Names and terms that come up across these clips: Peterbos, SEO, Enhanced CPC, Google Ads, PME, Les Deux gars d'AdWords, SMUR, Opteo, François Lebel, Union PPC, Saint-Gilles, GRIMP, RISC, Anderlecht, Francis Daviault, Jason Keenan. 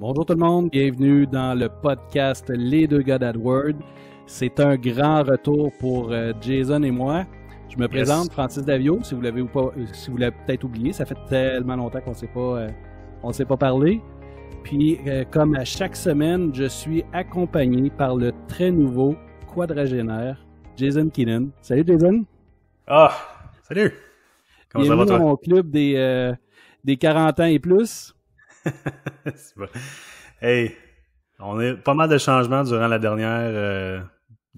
Bonjour tout le monde, bienvenue dans le podcast Les Deux gars d'AdWords. C'est un grand retour pour Jason et moi. Je me présente, Francis Daviault, si vous l'avez peut-être oublié, ça fait tellement longtemps qu'on ne s'est pas parlé. Puis comme à chaque semaine, je suis accompagné par le très nouveau quadragénaire, Jason Keenan. Salut Jason! Ah! Salut! Comment ça va toi? Bienvenue dans mon club des 40 ans et plus. C'est bon. Hey, on a eu pas mal de changements durant la dernière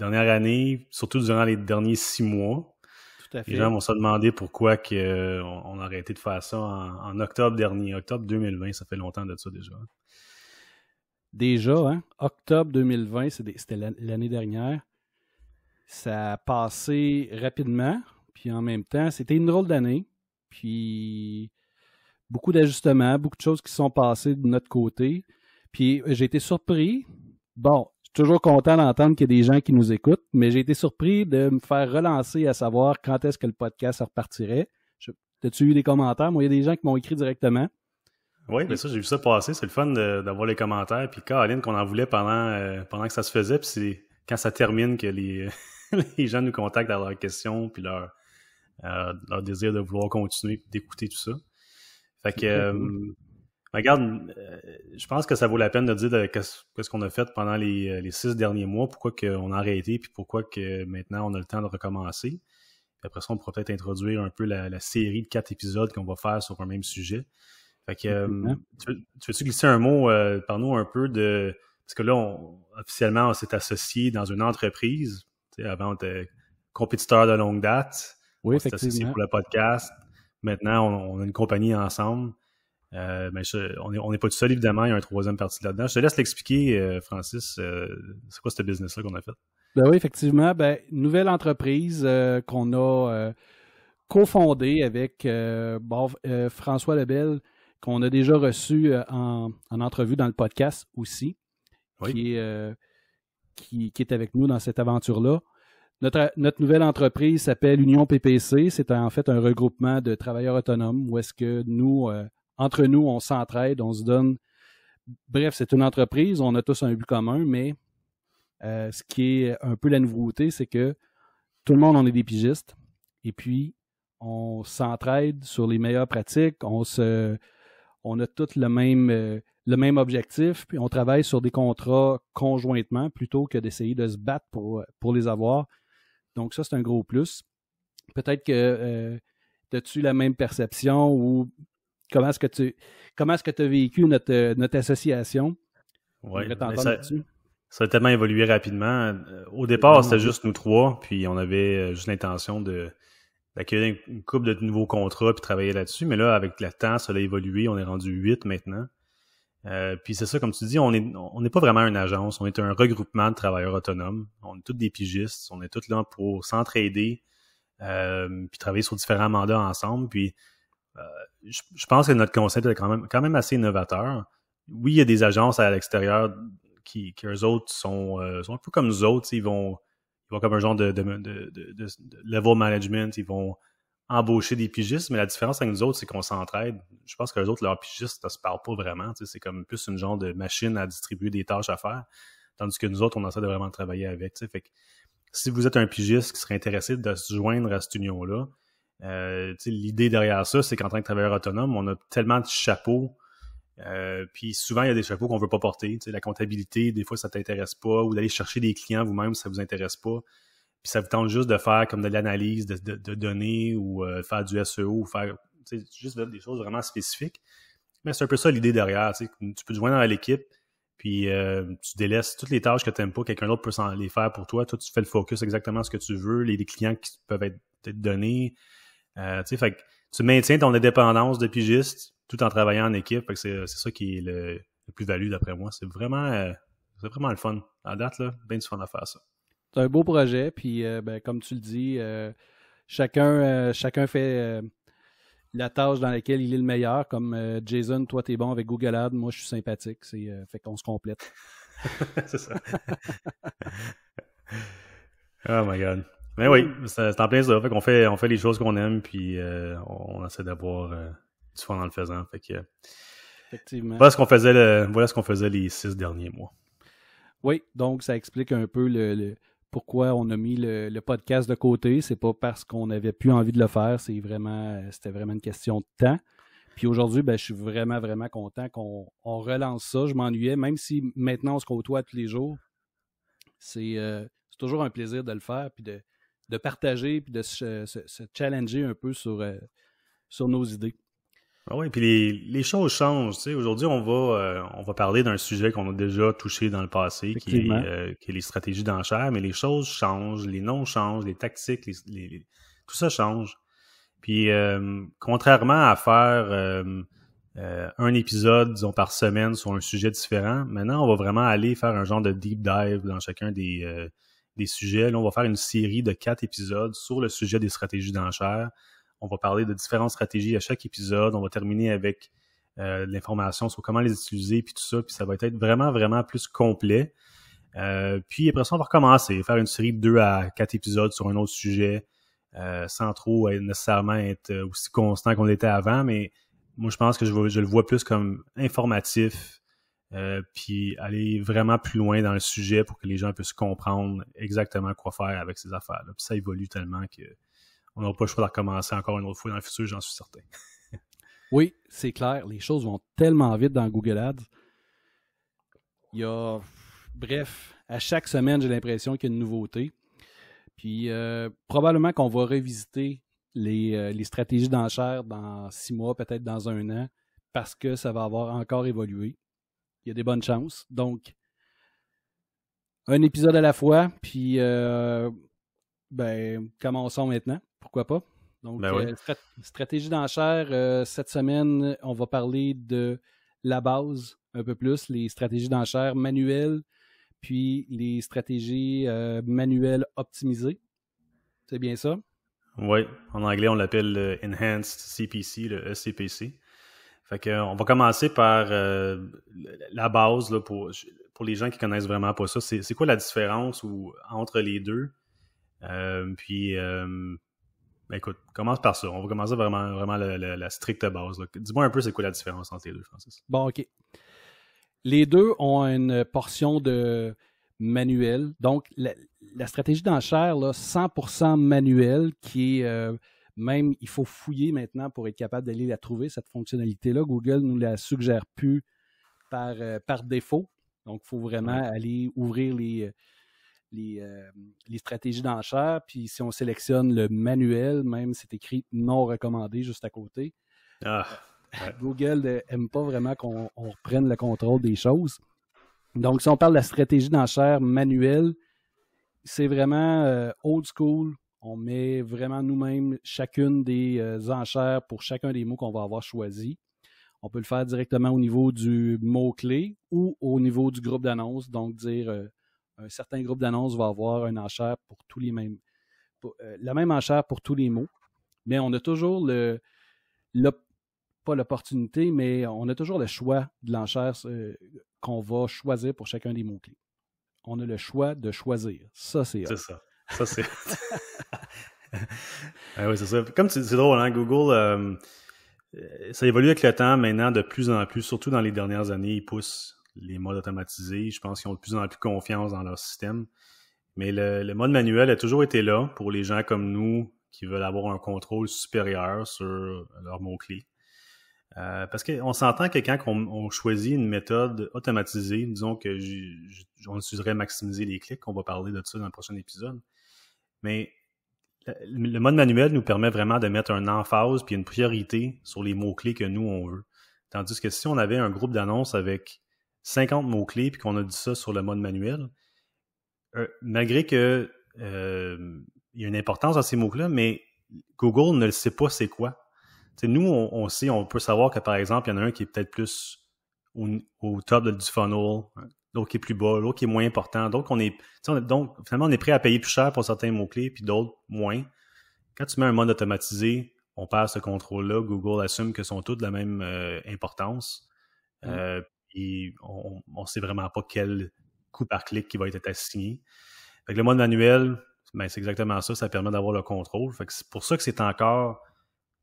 année, surtout durant les derniers 6 mois. Tout à fait. Les gens vont se demander pourquoi on a arrêté de faire ça en octobre dernier, octobre 2020, ça fait longtemps de ça déjà. Déjà, hein? Octobre 2020, c'était l'année dernière. Ça a passé rapidement, puis en même temps, c'était une drôle d'année, puis... beaucoup d'ajustements, beaucoup de choses qui sont passées de notre côté. Puis j'ai été surpris. Bon, je suis toujours content d'entendre qu'il y a des gens qui nous écoutent, mais j'ai été surpris de me faire relancer à savoir quand est-ce que le podcast repartirait. T'as-tu eu des commentaires? Moi, il y a des gens qui m'ont écrit directement. Oui, bien ça, j'ai vu ça passer. C'est le fun d'avoir les commentaires. Puis Caroline, qu'on en voulait pendant que ça se faisait. Puis c'est quand ça termine que les gens nous contactent à leurs questions puis leur désir de vouloir continuer d'écouter tout ça. Fait que, regarde, je pense que ça vaut la peine de dire qu'est-ce qu'on a fait pendant les 6 derniers mois, pourquoi qu'on a arrêté, puis pourquoi que maintenant on a le temps de recommencer. Puis après ça, on pourra peut-être introduire un peu la série de 4 épisodes qu'on va faire sur un même sujet. Fait que, tu veux-tu glisser un mot, parle-nous un peu de... Parce que là, officiellement, on s'est associé dans une entreprise. Tu sais, avant, on était compétiteur de longue date. Oui, on s'est associé pour le podcast. Maintenant, on a une compagnie ensemble. Mais on n'est pas tout seul, évidemment. Il y a un 3e parti là-dedans. Je te laisse l'expliquer, Francis. C'est quoi ce business-là qu'on a fait? Ben oui, effectivement. Ben, nouvelle entreprise qu'on a cofondée avec François Lebel, qu'on a déjà reçu en entrevue dans le podcast aussi, oui. Qui est avec nous dans cette aventure-là. Notre nouvelle entreprise s'appelle Union PPC. C'est en fait un regroupement de travailleurs autonomes où est-ce que nous, entre nous, on s'entraide, on se donne... Bref, c'est une entreprise, on a tous un but commun, mais ce qui est un peu la nouveauté, c'est que tout le monde, on est des pigistes et puis on s'entraide sur les meilleures pratiques, on a tous le même objectif, puis on travaille sur des contrats conjointement plutôt que d'essayer de se battre pour les avoir. Donc ça, c'est un gros plus. Peut-être que as-tu la même perception ou comment est-ce que tu as vécu notre association? Oui, ça a tellement évolué rapidement. Au départ, c'était juste nous trois, puis on avait juste l'intention d'accueillir une couple de nouveaux contrats puis travailler là-dessus. Mais là, avec le temps, ça a évolué. On est rendu 8 maintenant. Puis c'est ça, comme tu dis, on n'est pas vraiment une agence, on est un regroupement de travailleurs autonomes. On est tous des pigistes, on est tous là pour s'entraider, puis travailler sur différents mandats ensemble. Puis je pense que notre concept est quand même assez innovateur. Oui, il y a des agences à l'extérieur qui eux autres sont un peu comme nous autres, ils vont comme un genre de level management, ils vont embaucher des pigistes, mais la différence avec nous autres, c'est qu'on s'entraide. Je pense que les autres, leurs pigistes, ça se parle pas vraiment. C'est comme plus une genre de machine à distribuer des tâches à faire, tandis que nous autres, on essaie de vraiment travailler avec. Fait que, si vous êtes un pigiste qui serait intéressé de se joindre à cette union-là, l'idée derrière ça, c'est qu'en tant que travailleur autonome, on a tellement de chapeaux, puis souvent, il y a des chapeaux qu'on veut pas porter. La comptabilité, des fois, ça t'intéresse pas, ou d'aller chercher des clients vous-même, ça vous intéresse pas. Puis ça vous tente juste de faire comme de l'analyse de données ou faire du SEO ou faire juste des choses vraiment spécifiques. Mais c'est un peu ça l'idée derrière. Tu peux te joindre à l'équipe, puis tu délaisses toutes les tâches que tu n'aimes pas, quelqu'un d'autre peut les faire pour toi. Toi, tu fais le focus exactement ce que tu veux, les clients qui peuvent être donnés. Fait que tu maintiens ton indépendance de pigiste tout en travaillant en équipe. Fait que c'est ça qui est le plus-value d'après moi. C'est vraiment le fun. À date, là, bien du fun à faire ça. C'est un beau projet, puis comme tu le dis, chacun fait la tâche dans laquelle il est le meilleur, comme Jason, toi t'es bon avec Google Ads, moi je suis sympathique, fait qu'on se complète. C'est ça. Oh my God. Mais oui, c'est en plein ça, fait qu'on fait les choses qu'on aime, puis on essaie d'avoir du fun en le faisant, fait que... Effectivement. Voilà ce qu'on faisait les 6 derniers mois. Oui, donc ça explique un peu pourquoi on a mis le podcast de côté. C'est pas parce qu'on n'avait plus envie de le faire, c'était vraiment une question de temps. Puis aujourd'hui, je suis vraiment, vraiment content qu'on relance ça. Je m'ennuyais, même si maintenant on se côtoie tous les jours. C'est toujours un plaisir de le faire, puis de partager, puis de se challenger un peu sur nos idées. Ah oui, puis les choses changent. Tu sais, aujourd'hui, on va parler d'un sujet qu'on a déjà touché dans le passé, qui est les stratégies d'enchères, mais les choses changent, les noms changent, les tactiques, tout ça change. Puis, contrairement à faire un épisode, disons, par semaine sur un sujet différent, maintenant, on va vraiment aller faire un genre de deep dive dans chacun des sujets. Là, on va faire une série de 4 épisodes sur le sujet des stratégies d'enchères. On va parler de différentes stratégies à chaque épisode. On va terminer avec l'information sur comment les utiliser, puis tout ça. Puis ça va être vraiment, vraiment plus complet. Puis après ça, on va recommencer, faire une série de 2 à 4 épisodes sur un autre sujet, sans trop nécessairement être aussi constant qu'on l'était avant. Mais moi, je pense que je le vois plus comme informatif, puis aller vraiment plus loin dans le sujet pour que les gens puissent comprendre exactement quoi faire avec ces affaires-là. Puis ça évolue tellement que on n'aura pas le choix de recommencer encore une autre fois dans le futur, j'en suis certain. Oui, c'est clair. Les choses vont tellement vite dans Google Ads. Bref, à chaque semaine, j'ai l'impression qu'il y a une nouveauté. Puis probablement qu'on va revisiter les stratégies d'enchères dans 6 mois, peut-être dans 1 an, parce que ça va avoir encore évolué. Il y a des bonnes chances. Donc, un épisode à la fois, puis commençons maintenant. Pourquoi pas? Donc, oui. Stratégie d'enchères, cette semaine, on va parler de la base un peu plus, les stratégies d'enchères manuelles, puis les stratégies manuelles optimisées. C'est bien ça? Oui. En anglais, on l'appelle le Enhanced CPC, le ECPC. Fait que, on va commencer par la base là, pour les gens qui connaissent vraiment pas ça. C'est quoi la différence entre les deux? Écoute, commence par ça. On va commencer vraiment, vraiment la stricte base. Là. Dis-moi un peu c'est quoi la différence entre les deux, Francis. Bon, OK. Les deux ont une portion de manuel. Donc, la stratégie d'enchère, 100% manuel, qui est même, il faut fouiller maintenant pour être capable d'aller la trouver, cette fonctionnalité-là. Google ne nous la suggère plus par défaut. Donc, il faut vraiment aller ouvrir les stratégies d'enchères. Puis si on sélectionne le manuel, même c'est écrit « non recommandé » juste à côté. Ah, ouais. Google n'aime pas vraiment qu'on reprenne le contrôle des choses. Donc, si on parle de la stratégie d'enchères manuelle, c'est vraiment old school. On met vraiment nous-mêmes chacune des enchères pour chacun des mots qu'on va avoir choisi. On peut le faire directement au niveau du mot-clé ou au niveau du groupe d'annonces. Donc, dire... un certain groupe d'annonces va avoir une enchère pour tous les mêmes. La même enchère pour tous les mots. Mais on a toujours pas l'opportunité, mais on a toujours le choix de l'enchère qu'on va choisir pour chacun des mots-clés. On a le choix de choisir. Ça, c'est ça. Ça, c'est. Oui, c'est ça. Comme c'est drôle, hein, Google. Ça évolue avec le temps maintenant de plus en plus, surtout dans les dernières années, ils poussent les modes automatisés. Je pense qu'ils ont de plus en plus confiance dans leur système. Mais le mode manuel a toujours été là pour les gens comme nous qui veulent avoir un contrôle supérieur sur leurs mots-clés. Parce qu'on s'entend que quand on choisit une méthode automatisée, disons que on utiliserait maximiser les clics, on va parler de ça dans le prochain épisode. Mais le mode manuel nous permet vraiment de mettre un emphase puis une priorité sur les mots-clés que nous, on veut. Tandis que si on avait un groupe d'annonces avec 50 mots-clés, puis qu'on a dit ça sur le mode manuel, malgré que il y a une importance à ces mots-là, mais Google ne le sait pas c'est quoi. T'sais, nous, on sait, on peut savoir que, par exemple, il y en a un qui est peut-être plus au top du funnel, l'autre qui est plus bas, l'autre qui est moins important. Donc, finalement, on est prêt à payer plus cher pour certains mots-clés, puis d'autres moins. Quand tu mets un mode automatisé, on perd ce contrôle-là. Google assume que sont tous de la même importance. Et on ne sait vraiment pas quel coup par clic qui va être assigné. Fait que le mode manuel, c'est exactement ça permet d'avoir le contrôle. Fait que c'est pour ça que c'est encore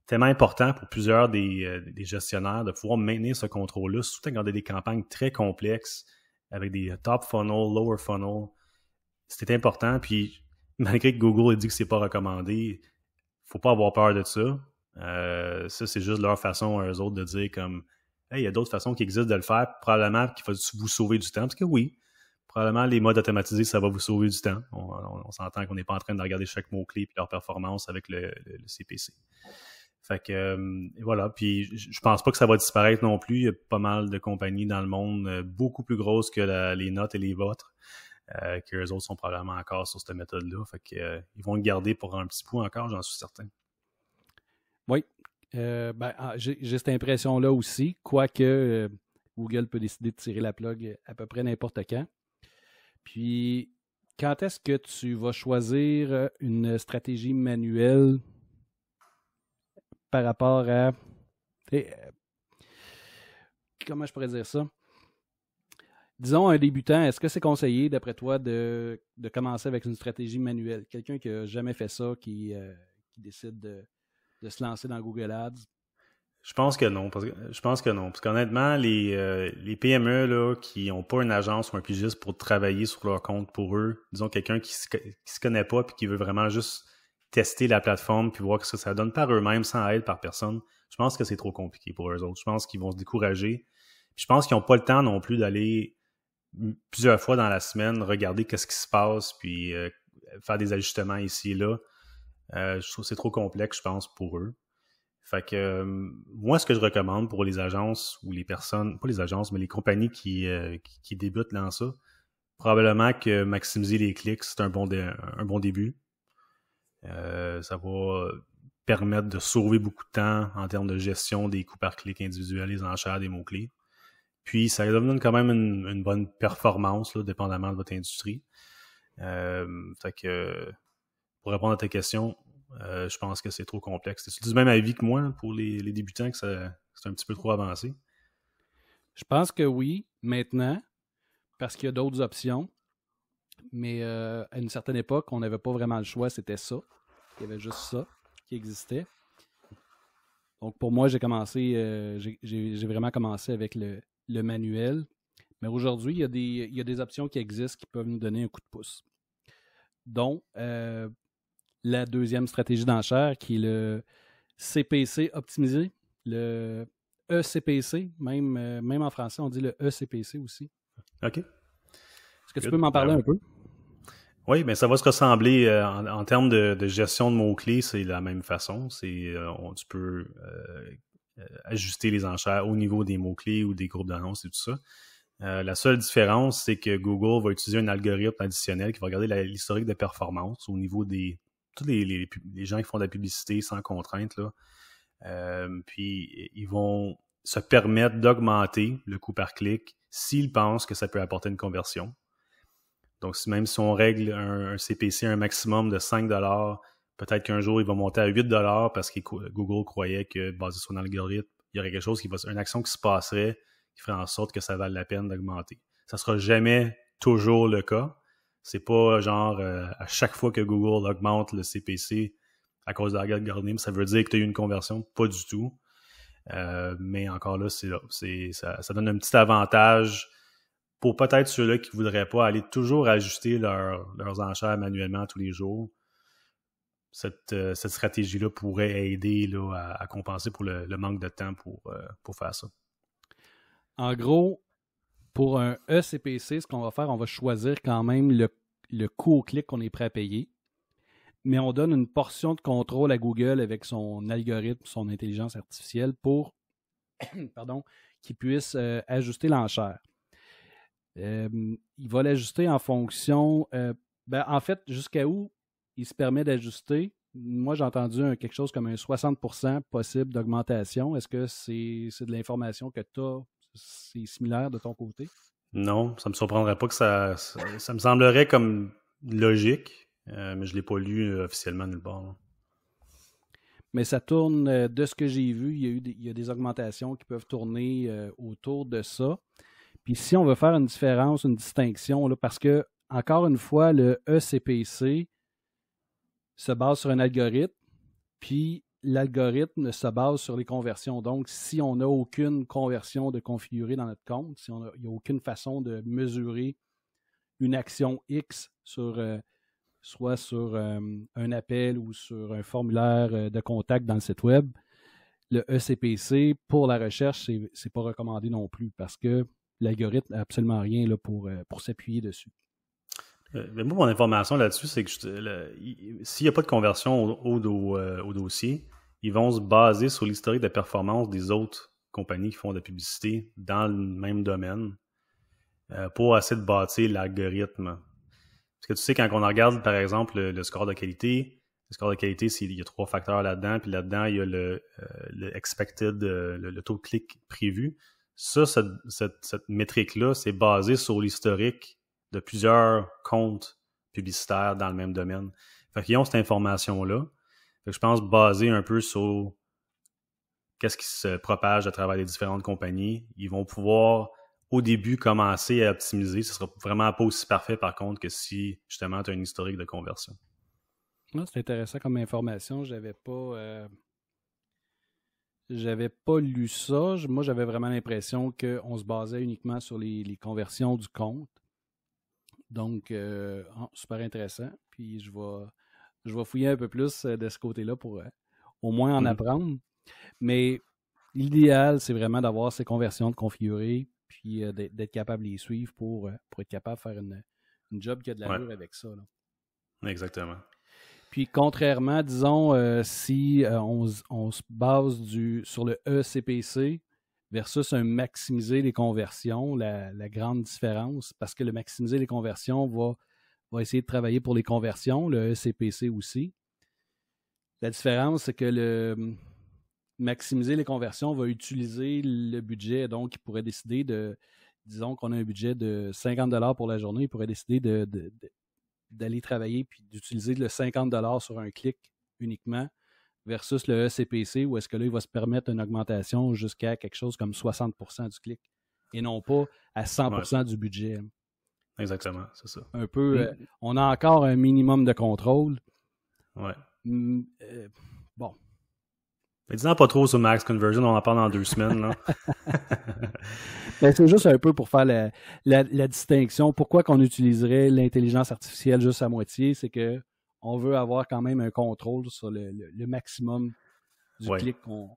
tellement important pour plusieurs des gestionnaires de pouvoir maintenir ce contrôle-là, surtout quand on a des campagnes très complexes avec des top funnel, lower funnel. C'était important. Puis, malgré que Google ait dit que c'est pas recommandé, faut pas avoir peur de ça. Ça, c'est juste leur façon à eux autres de dire comme hey, il y a d'autres façons qui existent de le faire, probablement qu'il va vous sauver du temps. Parce que oui, probablement les modes automatisés, ça va vous sauver du temps. On s'entend qu'on n'est pas en train de regarder chaque mot-clé et leur performance avec le CPC. Fait que voilà, puis je pense pas que ça va disparaître non plus. Il y a pas mal de compagnies dans le monde beaucoup plus grosses que les nôtres et les vôtres, que eux autres sont probablement encore sur cette méthode-là. Fait que ils vont le garder pour un petit bout encore, j'en suis certain. Oui, j'ai cette impression-là aussi, quoique Google peut décider de tirer la plug à peu près n'importe quand. Puis, quand est-ce que tu vas choisir une stratégie manuelle par rapport à... Comment je pourrais dire ça? Disons, un débutant, est-ce que c'est conseillé, d'après toi, de commencer avec une stratégie manuelle? Quelqu'un qui n'a jamais fait ça, qui décide de se lancer dans Google Ads? Je pense que non. Parce qu'honnêtement, les PME là, qui n'ont pas une agence ou un pigiste pour travailler sur leur compte pour eux, disons quelqu'un qui se connaît pas et qui veut vraiment juste tester la plateforme puis voir ce que ça donne par eux-mêmes, sans aide par personne, je pense que c'est trop compliqué pour eux autres. Je pense qu'ils vont se décourager. Puis je pense qu'ils n'ont pas le temps non plus d'aller plusieurs fois dans la semaine regarder qu'est-ce qui se passe puis faire des ajustements ici et là. Je trouve que c'est trop complexe, je pense, pour eux. Fait que moi, ce que je recommande pour les agences ou les personnes, pas les agences, mais les compagnies qui débutent dans ça, probablement que maximiser les clics, c'est un bon début. Ça va permettre de sauver beaucoup de temps en termes de gestion des coûts par clic individuels, les enchères, des mots-clés. Puis, ça donne quand même une bonne performance, là, dépendamment de votre industrie. Fait que... Pour répondre à ta question, je pense que c'est trop complexe. Es-tu du même avis que moi pour les débutants que c'est un petit peu trop avancé? Je pense que oui, maintenant, parce qu'il y a d'autres options. Mais à une certaine époque, on n'avait pas vraiment le choix, c'était ça. Il y avait juste ça qui existait. Donc pour moi, j'ai vraiment commencé avec le manuel. Mais aujourd'hui, il y a des options qui existent qui peuvent nous donner un coup de pouce. Dont la deuxième stratégie d'enchère qui est le CPC optimisé, le ECPC, même en français, on dit le ECPC aussi. OK. Est-ce que tu peux m'en parler un peu? Oui, bien ça va se ressembler en termes de gestion de mots-clés, c'est la même façon. Tu peux ajuster les enchères au niveau des mots-clés ou des groupes d'annonces et tout ça. La seule différence, c'est que Google va utiliser un algorithme additionnel qui va regarder l'historique de performance au niveau des... Tous les gens qui font de la publicité sans contrainte, là. Puis, ils vont se permettre d'augmenter le coût par clic s'ils pensent que ça peut apporter une conversion. Donc, même si on règle un CPC à un maximum de 5$, peut-être qu'un jour, il va monter à 8$ parce que Google croyait que, basé sur un algorithme, il y aurait quelque chose une action qui se passerait qui ferait en sorte que ça vaille la peine d'augmenter. Ça ne sera jamais toujours le cas. C'est pas genre à chaque fois que Google augmente le CPC à cause de l'algorithme, ça veut dire que tu as eu une conversion. Pas du tout. Mais encore là, ça donne un petit avantage pour peut-être ceux-là qui ne voudraient pas aller toujours ajuster leurs enchères manuellement tous les jours. Cette stratégie-là pourrait aider là, à compenser pour le manque de temps pour faire ça. En gros, pour un ECPC, ce qu'on va faire, on va choisir quand même le coût au clic qu'on est prêt à payer, mais on donne une portion de contrôle à Google avec son algorithme, son intelligence artificielle pour qu'il puisse ajuster l'enchère. Il va l'ajuster en fonction... en fait, jusqu'à où il se permet d'ajuster? Moi, j'ai entendu quelque chose comme un 60% possible d'augmentation. Est-ce que c'est de l'information que tu as? C'est similaire de ton côté? Non, ça ne me surprendrait pas que ça me semblerait comme logique, mais je ne l'ai pas lu officiellement nulle part. Là. Mais ça tourne, de ce que j'ai vu, il y a des augmentations qui peuvent tourner autour de ça. Puis si on veut faire une différence, une distinction, là, parce que, encore une fois, le ECPC se base sur un algorithme, puis l'algorithme se base sur les conversions. Donc, si on n'a aucune conversion de configurer dans notre compte, si il n'y a aucune façon de mesurer une action X sur soit sur un appel ou sur un formulaire de contact dans le site web, le ECPC pour la recherche, ce n'est pas recommandé non plus parce que l'algorithme n'a absolument rien là, pour s'appuyer dessus. Mais moi, mon information là-dessus, c'est que s'il n'y a pas de conversion au dossier, ils vont se baser sur l'historique de performance des autres compagnies qui font de la publicité dans le même domaine pour essayer de bâtir l'algorithme. Parce que tu sais, quand on regarde, par exemple, le score de qualité, il y a 3 facteurs là-dedans, puis là-dedans, il y a le expected, le taux de clic prévu. Ça, cette métrique-là, c'est basé sur l'historique de plusieurs comptes publicitaires dans le même domaine. Fait qu'ils ont cette information-là. Fait que je pense basé un peu sur qu'est-ce qui se propage à travers les différentes compagnies. Ils vont pouvoir, au début, commencer à optimiser. Ce sera vraiment pas aussi parfait, par contre, que si, justement, tu as une historique de conversion. C'est intéressant comme information. J'avais pas lu ça. Moi, j'avais vraiment l'impression qu'on se basait uniquement sur les conversions du compte. Donc, super intéressant. Puis, je vais fouiller un peu plus de ce côté-là pour au moins en apprendre. Mais l'idéal, c'est vraiment d'avoir ces conversions de configurer puis d'être capable de les suivre pour être capable de faire une job qui a de l'allure avec ça. Là. Exactement. Puis, contrairement, disons, si on se base sur le ECPC, versus un maximiser les conversions, la grande différence, parce que le maximiser les conversions va essayer de travailler pour les conversions, le ECPC aussi. La différence, c'est que le maximiser les conversions va utiliser le budget, donc il pourrait décider disons qu'on a un budget de 50$ pour la journée, il pourrait décider d'aller travailler puis d'utiliser le 50$ sur un clic uniquement, versus le ECPC, où est-ce que là, il va se permettre une augmentation jusqu'à quelque chose comme 60% du clic et non pas à 100% du budget. Exactement, c'est ça. Un peu, on a encore un minimum de contrôle. Ouais. Bon. Mais disons pas trop sur Max Conversion, on en parle dans 2 semaines. Là. Ben, c'est juste un peu pour faire la distinction. Pourquoi qu'on utiliserait l'intelligence artificielle juste à moitié, c'est que on veut avoir quand même un contrôle sur le maximum du clic qu'on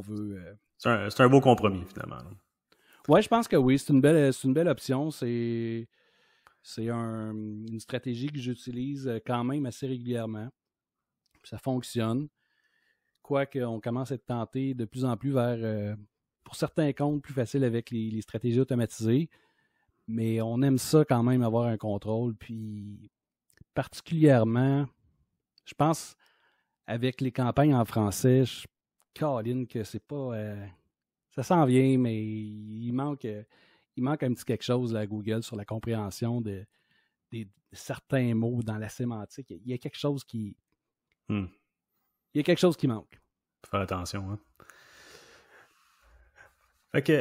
veut. C'est un beau compromis, finalement. Oui, je pense que oui. C'est une belle option. C'est une stratégie que j'utilise quand même assez régulièrement. Ça fonctionne. Quoique, on commence à être tenté de plus en plus vers, pour certains comptes, plus facile avec les stratégies automatisées. Mais on aime ça quand même, avoir un contrôle. Puis particulièrement, je pense, avec les campagnes en français, Caroline, que c'est pas... ça s'en vient, mais il manque un petit quelque chose à Google sur la compréhension de certains mots dans la sémantique. Il y a quelque chose qui... Il y a quelque chose qui manque. Faut faire attention, hein? OK.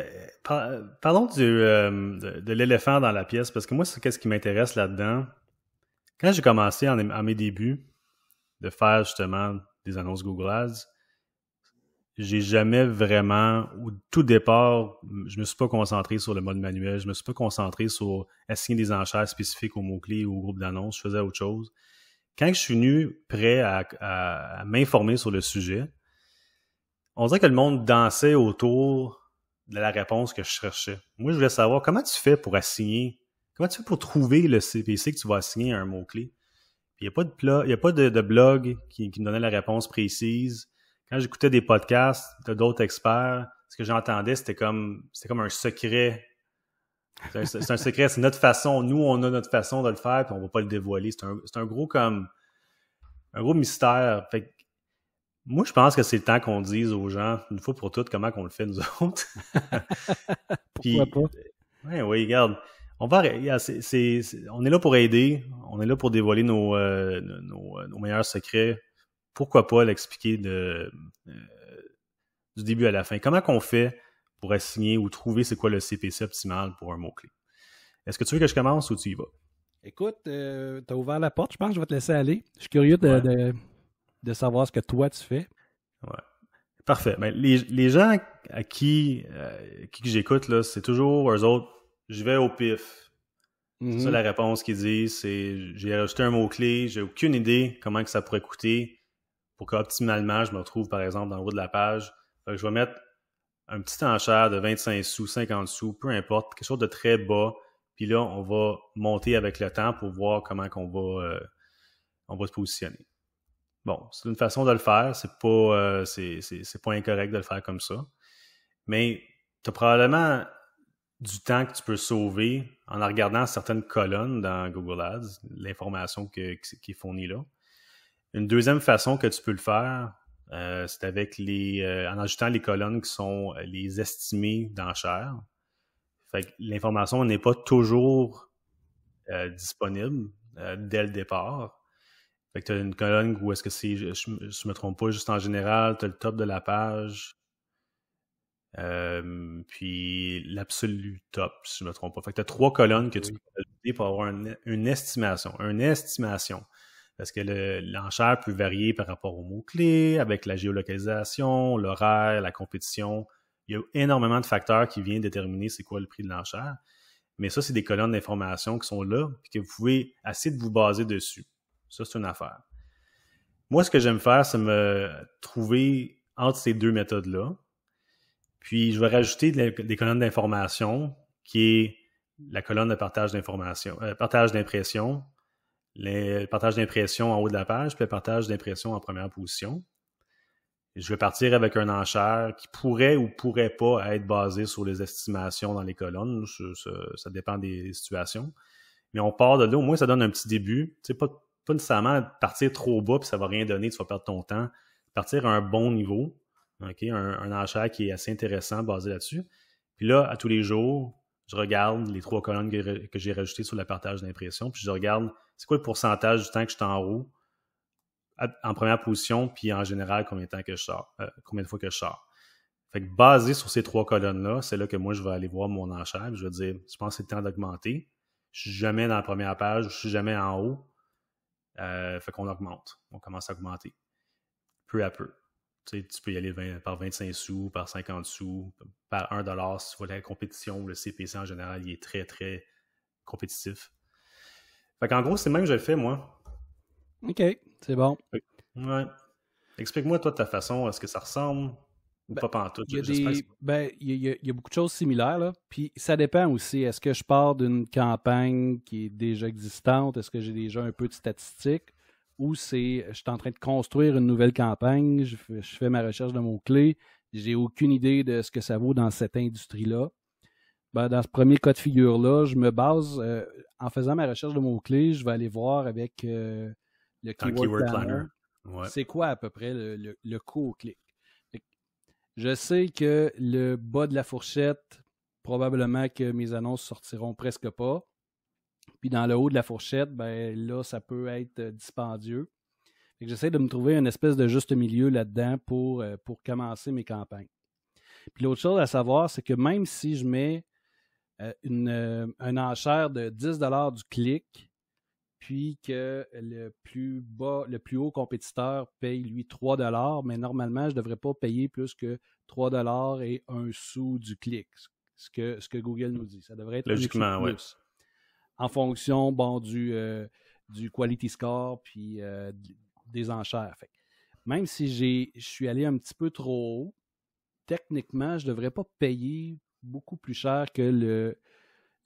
Parlons de l'éléphant dans la pièce, parce que moi, c'est ce qui m'intéresse là-dedans. Quand j'ai commencé à mes débuts de faire justement des annonces Google Ads, j'ai jamais vraiment, au tout départ, je me suis pas concentré sur le mode manuel, je me suis pas concentré sur assigner des enchères spécifiques aux mots-clés ou au groupe d'annonces, je faisais autre chose. Quand je suis venu prêt à m'informer sur le sujet, on dirait que le monde dansait autour de la réponse que je cherchais. Moi, je voulais savoir comment tu fais pour assigner. Comment tu fais pour trouver le CPC que tu vas assigner à un mot-clé? Il n'y a pas de blog qui me donnait la réponse précise. Quand j'écoutais des podcasts de d'autres experts, ce que j'entendais, c'était comme un secret. C'est un secret, c'est notre façon. Nous, on a notre façon de le faire, puis on ne va pas le dévoiler. C'est un gros mystère. Fait que, moi, je pense que c'est le temps qu'on dise aux gens, une fois pour toutes, comment on le fait, nous autres. Puis, pourquoi pas? Oui, regarde. On est là pour aider, on est là pour dévoiler nos meilleurs secrets. Pourquoi pas l'expliquer du début à la fin? Comment qu'on fait pour assigner ou trouver c'est quoi le CPC optimal pour un mot-clé? Est-ce que tu veux que je commence ou tu y vas? Écoute, tu as ouvert la porte, je pense que je vais te laisser aller. Je suis curieux de savoir ce que toi tu fais. Ouais. Parfait. Ben, les gens à qui j'écoute, là, c'est toujours eux autres, je vais au pif. Mm-hmm. Ça, la réponse qu'ils disent, c'est j'ai rajouté un mot-clé, j'ai aucune idée comment que ça pourrait coûter pour qu'optimalement, je me retrouve, par exemple, dans le haut de la page. Fait que je vais mettre un petit enchère de 25 sous, 50 sous, peu importe, quelque chose de très bas. Puis là, on va monter avec le temps pour voir comment qu'on va se positionner. Bon, c'est une façon de le faire. C'est pas incorrect de le faire comme ça. Mais tu as probablement du temps que tu peux sauver en regardant certaines colonnes dans Google Ads, l'information qui est fournie là. Une deuxième façon que tu peux le faire, c'est avec en ajoutant les colonnes qui sont les estimés d'enchères. Fait que l'information n'est pas toujours disponible dès le départ. Fait que tu as une colonne où est-ce que c'est, je me trompe pas, juste en général, tu as le top de la page, puis l'absolu top, si je me trompe pas. Fait que tu as trois colonnes que tu peux ajouter pour avoir une estimation. Une estimation. Parce que l'enchère peut varier par rapport aux mots-clés, avec la géolocalisation, l'horaire, la compétition. Il y a énormément de facteurs qui viennent déterminer c'est quoi le prix de l'enchère. Mais ça, c'est des colonnes d'information qui sont là et que vous pouvez essayer de vous baser dessus. Ça, c'est une affaire. Moi, ce que j'aime faire, c'est me trouver entre ces deux méthodes-là. Puis, je vais rajouter des colonnes d'information qui est la colonne de partage d'impression, le partage d'impression en haut de la page puis le partage d'impression en première position. Je vais partir avec un enchère qui pourrait ou pourrait pas être basé sur les estimations dans les colonnes. Ça dépend des situations. Mais on part de là. Au moins, ça donne un petit début. Tu sais, pas nécessairement partir trop bas puis ça va rien donner. Tu vas perdre ton temps. Partir à un bon niveau. Okay? Un enchère qui est assez intéressant basé là-dessus. Puis là, à tous les jours, je regarde les trois colonnes que j'ai rajoutées sur le partage d'impression. Puis je regarde c'est quoi le pourcentage du temps que je suis en haut, en première position, puis en général, combien de fois que je sors. Fait que basé sur ces trois colonnes-là, c'est là que moi, je vais aller voir mon enchère. Je vais dire, je pense que c'est le temps d'augmenter. Je suis jamais dans la première page, je suis jamais en haut. Fait qu'on augmente. On commence à augmenter. Peu à peu. Tu sais, tu peux y aller par 25 sous, par 50 sous, par 1 $. Si tu vois la compétition, le CPC en général, il est très, très compétitif. Fait qu'en gros, c'est même que je le fais, moi. OK, c'est bon. Ouais. Explique-moi, toi, ta façon, est-ce que ça ressemble ou pas pantoute? Il y a beaucoup de choses similaires, là. Puis ça dépend aussi. Est-ce que je pars d'une campagne qui est déjà existante? Est-ce que j'ai déjà un peu de statistiques? Ou je suis en train de construire une nouvelle campagne, je fais ma recherche de mots-clés, j'ai aucune idée de ce que ça vaut dans cette industrie-là. Ben, dans ce premier cas de figure-là, je me base, en faisant ma recherche de mots-clés, je vais aller voir avec... le keyword planner. Ouais. C'est quoi à peu près le coût au clic? Je sais que le bas de la fourchette, probablement que mes annonces sortiront presque pas. Puis dans le haut de la fourchette, ben là, ça peut être dispendieux. J'essaie de me trouver une espèce de juste milieu là-dedans pour commencer mes campagnes. Puis l'autre chose à savoir, c'est que même si je mets une enchère de 10 $ du clic, puis que le plus haut compétiteur paye, lui, 3 $, mais normalement, je ne devrais pas payer plus que 3 $ et 1 sou du clic, ce que Google nous dit. Ça devrait être logiquement, oui. En fonction, bon, du quality score, puis des enchères. Fait. Même si je suis allé un petit peu trop haut, techniquement, je ne devrais pas payer beaucoup plus cher que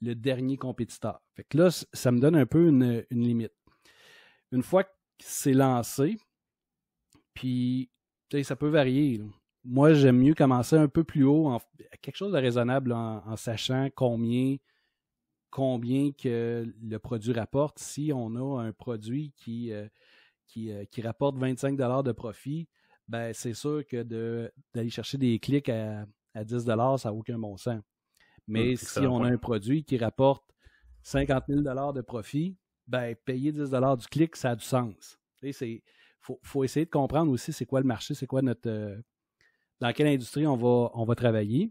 le dernier compétiteur. Fait que là, ça me donne un peu une limite. Une fois que c'est lancé, puis ça peut varier. Là. Moi, j'aime mieux commencer un peu plus haut, quelque chose de raisonnable là, en sachant combien que le produit rapporte. Si on a un produit qui rapporte 25 $ de profit, ben c'est sûr que d'aller chercher des clics à 10 $, ça n'a aucun bon sens. Mais si on a un produit qui rapporte 50 000 $ de profit, ben payer 10 $ du clic, ça a du sens. Il faut essayer de comprendre aussi c'est quoi le marché, c'est quoi dans quelle industrie on va travailler.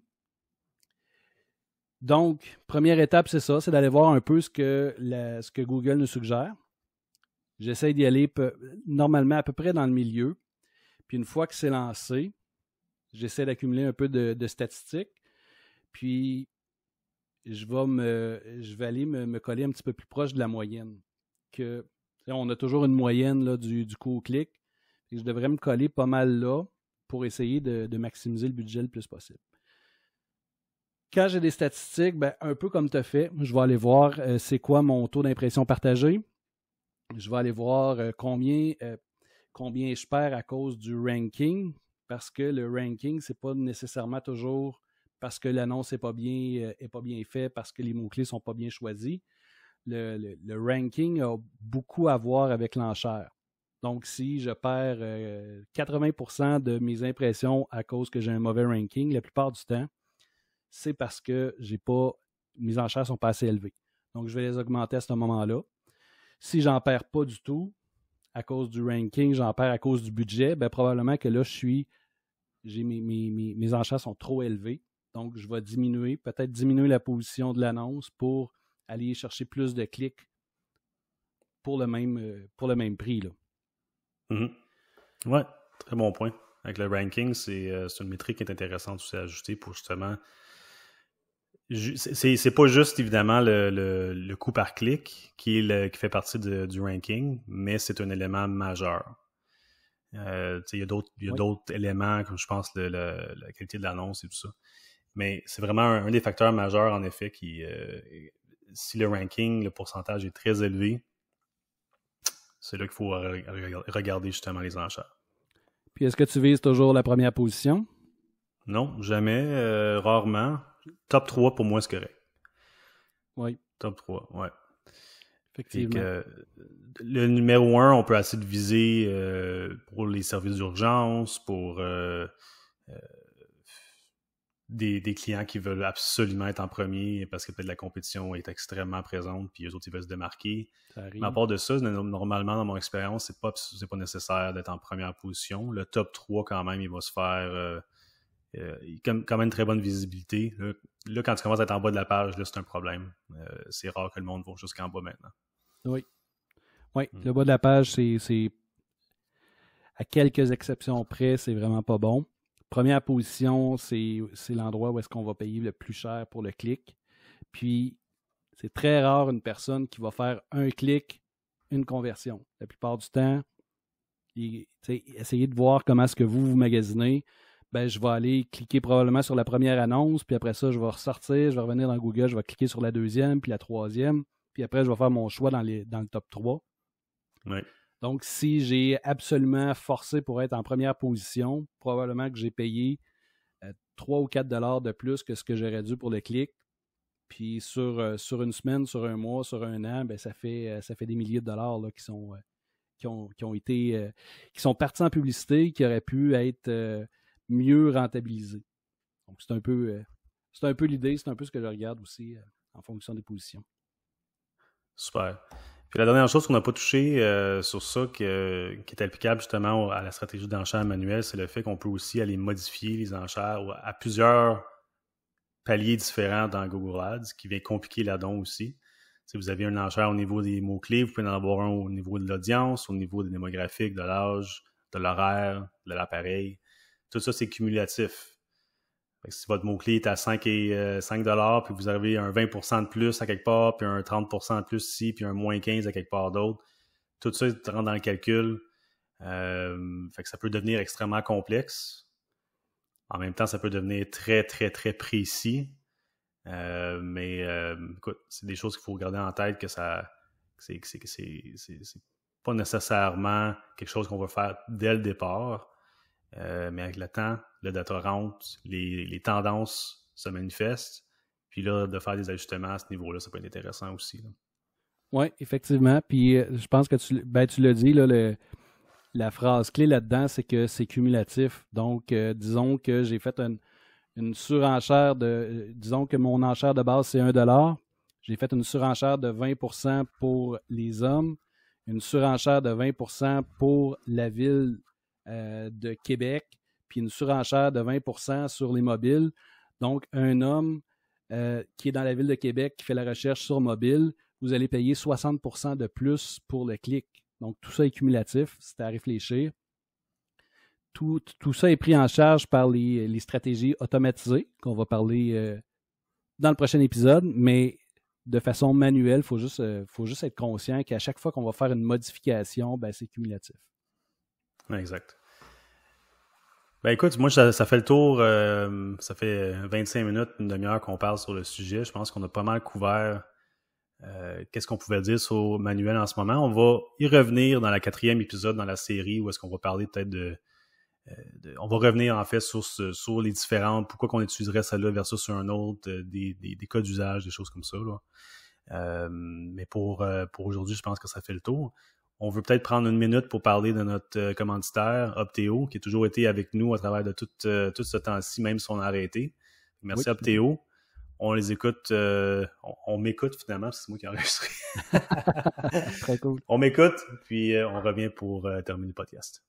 Donc, première étape, c'est ça, c'est d'aller voir un peu ce que Google nous suggère. J'essaie d'y aller normalement à peu près dans le milieu. Puis une fois que c'est lancé, j'essaie d'accumuler un peu de statistiques. Puis je vais aller me coller un petit peu plus proche de la moyenne. Que, on a toujours une moyenne là, du coût au clic. Et je devrais me coller pas mal là pour essayer de maximiser le budget le plus possible. Quand j'ai des statistiques, ben, un peu comme tu as fait, je vais aller voir c'est quoi mon taux d'impression partagée. Je vais aller voir combien je perds à cause du ranking, parce que le ranking, ce n'est pas nécessairement toujours parce que l'annonce n'est pas bien faite, parce que les mots-clés ne sont pas bien choisis. Le ranking a beaucoup à voir avec l'enchère. Donc, si je perds 80% de mes impressions à cause que j'ai un mauvais ranking, la plupart du temps, c'est parce que mes enchères ne sont pas assez élevées. Donc, je vais les augmenter à ce moment-là. Si je n'en perds pas du tout à cause du ranking, j'en perds à cause du budget, bien, probablement que là, mes enchères sont trop élevées. Donc, je vais peut-être diminuer la position de l'annonce pour aller chercher plus de clics pour le même prix, là. Oui, très bon point. Avec le ranking, c'est une métrique qui est intéressante aussi à ajuster pour justement... C'est pas juste, évidemment, le coût par clic qui fait partie du ranking, mais c'est un élément majeur. Il y a d'autres éléments, comme je pense la qualité de l'annonce et tout ça. Mais c'est vraiment un des facteurs majeurs, en effet, qui... si le ranking, le pourcentage est très élevé, c'est là qu'il faut regarder justement les enchères. Puis est-ce que tu vises toujours la première position? Non, jamais, rarement. Top 3 pour moi, c'est correct. Oui. Top 3, oui. Effectivement. Le numéro 1, on peut essayer de viser pour les services d'urgence, pour des clients qui veulent absolument être en premier parce que peut-être la compétition est extrêmement présente puis eux autres, ils veulent se démarquer. Mais à part de ça, normalement, dans mon expérience, c'est pas nécessaire d'être en première position. Le top 3, quand même, il va se faire quand même une très bonne visibilité. Là, quand tu commences à être en bas de la page, là, c'est un problème. C'est rare que le monde va jusqu'en bas maintenant. Oui, le bas de la page, c'est à quelques exceptions près, c'est vraiment pas bon. Première position, c'est l'endroit où est-ce qu'on va payer le plus cher pour le clic. Puis, c'est très rare une personne qui va faire un clic, une conversion. La plupart du temps, essayez de voir comment est-ce que vous magasinez. Ben, je vais aller cliquer probablement sur la première annonce, puis après ça, je vais ressortir, je vais revenir dans Google, je vais cliquer sur la deuxième, puis la troisième, puis après, je vais faire mon choix dans le top 3. Oui. Donc, si j'ai absolument forcé pour être en première position, probablement que j'ai payé 3 ou 4 $ de plus que ce que j'aurais dû pour le clic. Puis sur une semaine, sur un mois, sur un an, ben, ça fait des milliers de dollars là, qui sont partis en publicité, qui auraient pu être mieux rentabilisés. Donc, c'est un peu l'idée, c'est un peu ce que je regarde aussi en fonction des positions. Super. Puis la dernière chose qu'on n'a pas touchée sur ça, qui est applicable justement à la stratégie d'enchères manuelle, c'est le fait qu'on peut aussi aller modifier les enchères à plusieurs paliers différents dans Google Ads, qui vient compliquer là-dedans aussi. Si vous avez une enchère au niveau des mots-clés, vous pouvez en avoir un au niveau de l'audience, au niveau des démographiques, de l'âge, de l'horaire, de l'appareil. Tout ça, c'est cumulatif. Si votre mot-clé est à 5 $ puis vous avez un 20% de plus à quelque part, puis un 30% de plus ici, puis un moins 15 à quelque part d'autre, tout ça rentre dans le calcul. Fait que ça peut devenir extrêmement complexe. En même temps, ça peut devenir très, très, très précis. Mais écoute, c'est des choses qu'il faut garder en tête que c'est pas nécessairement quelque chose qu'on va faire dès le départ. Mais avec le temps, le data rentre, les tendances se manifestent. Puis là, de faire des ajustements à ce niveau-là, ça peut être intéressant aussi. Oui, effectivement. Puis je pense que tu l'as dit, là, la phrase clé là-dedans, c'est que c'est cumulatif. Donc, disons que j'ai fait une surenchère disons que mon enchère de base, c'est 1 $. J'ai fait une surenchère de 20% pour les hommes, une surenchère de 20% pour la ville de Québec, puis une surenchère de 20% sur les mobiles. Donc, un homme qui est dans la ville de Québec, qui fait la recherche sur mobile, vous allez payer 60% de plus pour le clic. Donc, tout ça est cumulatif, c'est à réfléchir. Tout ça est pris en charge par les stratégies automatisées qu'on va parler dans le prochain épisode, mais de façon manuelle, il faut juste être conscient qu'à chaque fois qu'on va faire une modification, ben, c'est cumulatif. Exact. Ben écoute, moi, ça fait le tour, ça fait 25 minutes, une demi-heure qu'on parle sur le sujet. Je pense qu'on a pas mal couvert qu'est-ce qu'on pouvait dire sur Manuel en ce moment. On va y revenir dans la 4e épisode dans la série où est-ce qu'on va parler peut-être on va revenir en fait sur les différentes, pourquoi qu'on utiliserait celle-là versus un autre, des cas d'usage, des choses comme ça, là. Mais pour aujourd'hui, je pense que ça fait le tour. On veut peut-être prendre une minute pour parler de notre commanditaire, Opteo, qui a toujours été avec nous à travers de tout ce temps-ci, même si on a arrêté. Merci, oui, Opteo. On les écoute, on m'écoute finalement, parce que c'est moi qui ai enregistré. Très cool. On m'écoute, puis on revient pour terminer le podcast.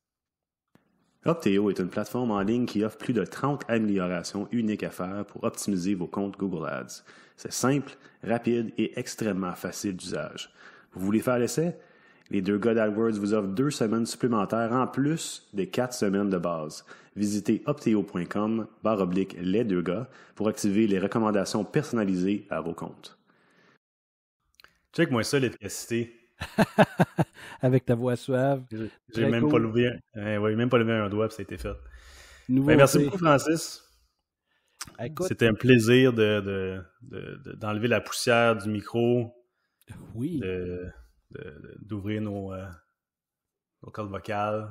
Opteo est une plateforme en ligne qui offre plus de 30 améliorations uniques à faire pour optimiser vos comptes Google Ads. C'est simple, rapide et extrêmement facile d'usage. Vous voulez faire l'essai? Les Deux gars d'AdWords vous offrent 2 semaines supplémentaires en plus des 4 semaines de base. Visitez opteo.com/les2gars pour activer les recommandations personnalisées à vos comptes. Check-moi ça, l'efficacité. Avec ta voix suave. J'ai même, cool, même pas levé un doigt et ça a été fait. Merci beaucoup, Francis. Écoute, c'était un plaisir d'enlever la poussière du micro. Oui. D'ouvrir nos cordes vocales.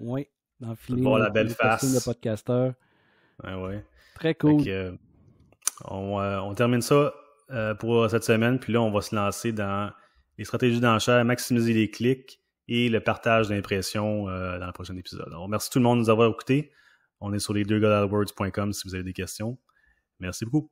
Oui, d'enfiler la belle face de podcasteur. Ouais. Très cool. Donc, on termine ça pour cette semaine, puis là, on va se lancer dans les stratégies d'enchères, maximiser les clics et le partage d'impressions dans le prochain épisode. Alors, merci tout le monde de nous avoir écoutés. On est sur les2gars.com si vous avez des questions. Merci beaucoup.